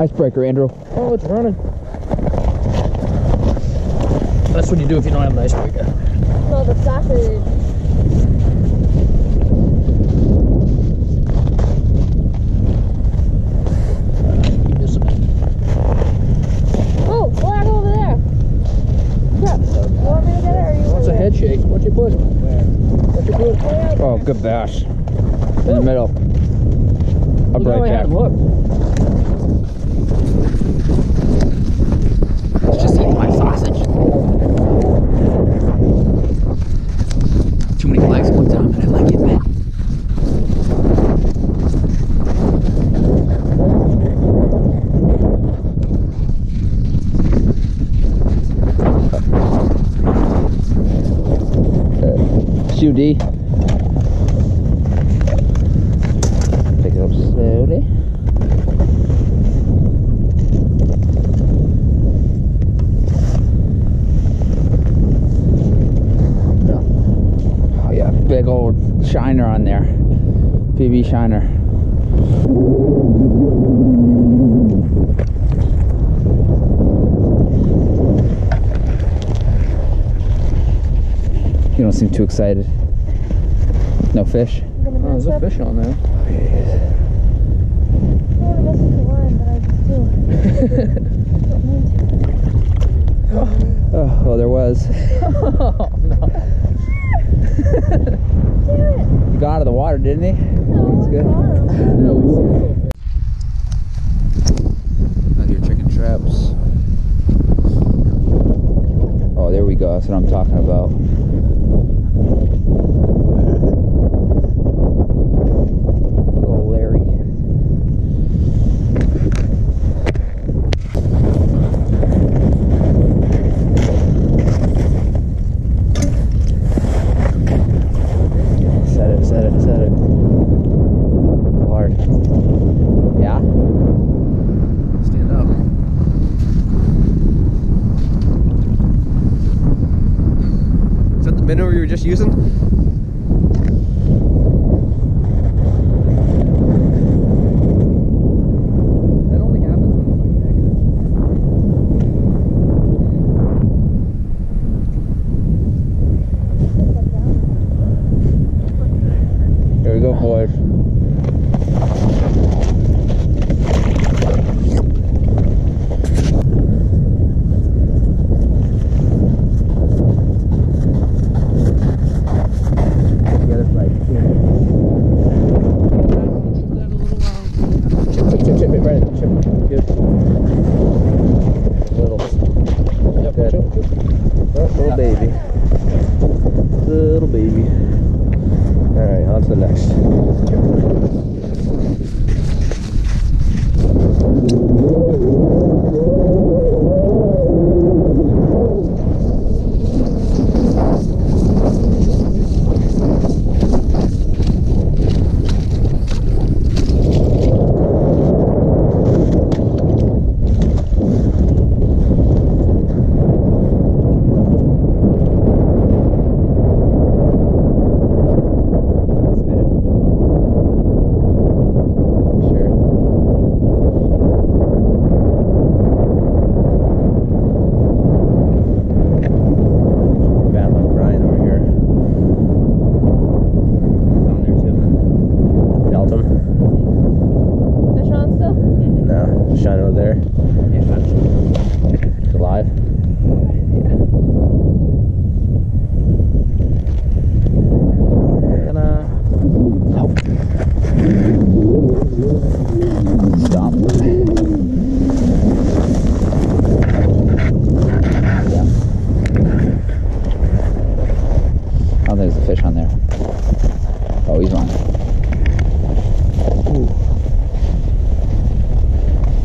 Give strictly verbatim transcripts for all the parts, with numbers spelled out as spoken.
Icebreaker, Andrew. Oh, it's running. That's what you do if you don't have an icebreaker. Well, the sausage. Uh, keep missing it. Oh, flag over there. Crap. You want me to get it or you want What's a head shake? What you put? Where? What you put? Oh, good bash. In the middle. I'll break back. Look. It's just eating my sausage. Too many flags at one time, and I like it, man. Q D. Big old shiner on there, P B shiner. You don't seem too excited. No fish? Oh, there's a fish on there. Oh, oh, there was. Oh, no. He got out of the water, didn't he? No, that's good. Out here checking traps. Oh, there we go. That's what I'm talking about. Oh, Larry. Minnow you were just using? That only happens when it's like negative. Here we go, boys.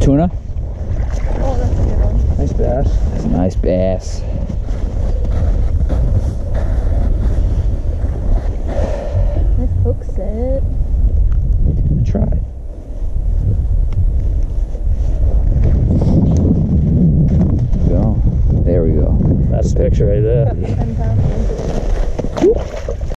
Tuna? Oh, that's a good one. Nice bass. That's a nice bass. That hook set. I tried. Go. There we go. That's the picture right there.